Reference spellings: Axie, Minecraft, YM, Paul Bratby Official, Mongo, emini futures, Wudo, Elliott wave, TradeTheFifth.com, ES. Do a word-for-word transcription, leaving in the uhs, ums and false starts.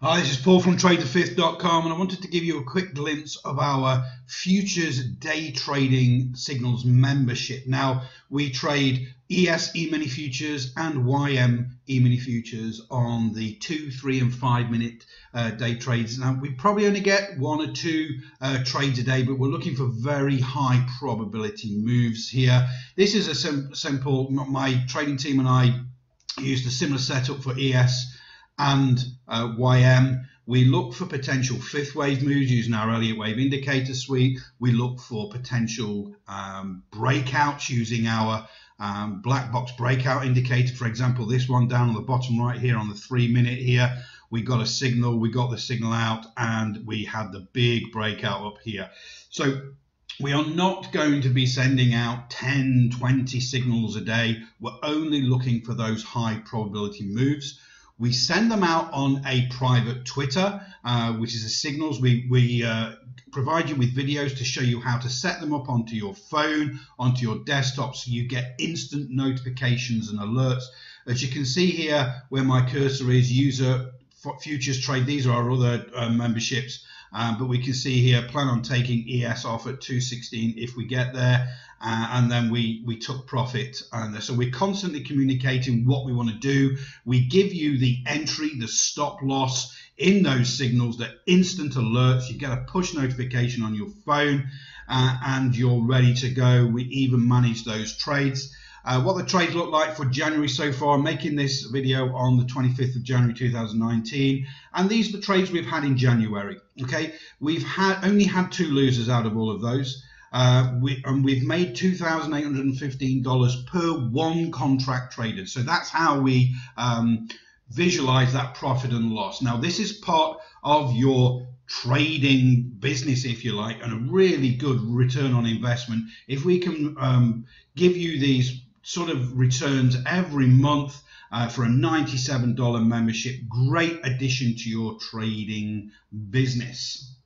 Hi, this is Paul from Trade The Fifth dot com, and I wanted to give you a quick glimpse of our futures day trading signals membership. Now, we trade E S E-mini futures and Y M E-mini futures on the two, three, and five minute uh, day trades. Now, we probably only get one or two uh, trades a day, but we're looking for very high probability moves here. This is a sim simple, my trading team and I used a similar setup for E S and uh, Y M. We look for potential fifth wave moves using our Elliott wave indicator suite. We look for potential um, breakouts using our um, black box breakout indicator. For example, this one down on the bottom right here on the three minute here. We got a signal, we got the signal out, and we had the big breakout up here. So we are not going to be sending out ten, twenty signals a day. We're only looking for those high probability moves. We send them out on a private Twitter, uh, which is the signals. We, we uh, provide you with videos to show you how to set them up onto your phone, onto your desktop, so you get instant notifications and alerts. As you can see here where my cursor is, user futures trade. These are our other uh, memberships, um, but we can see here, plan on taking E S off at two sixteen if we get there. Uh, and then we we took profit, and so we're constantly communicating what we want to do. We give you the entry, the stop loss in those signals, that instant alerts. You get a push notification on your phone, uh, and you're ready to go. We even manage those trades. Uh, what the trades look like for January so far, making this video on the twenty-fifth of January two thousand nineteen, and these are the trades we've had in January. Okay, we've had only had two losers out of all of those. Uh, we, and we've made two thousand eight hundred fifteen dollars per one contract traded. So that's how we um, visualize that profit and loss. Now, this is part of your trading business, if you like, and a really good return on investment. If we can um, give you these sort of returns every month uh, for a ninety-seven dollar membership, great addition to your trading business.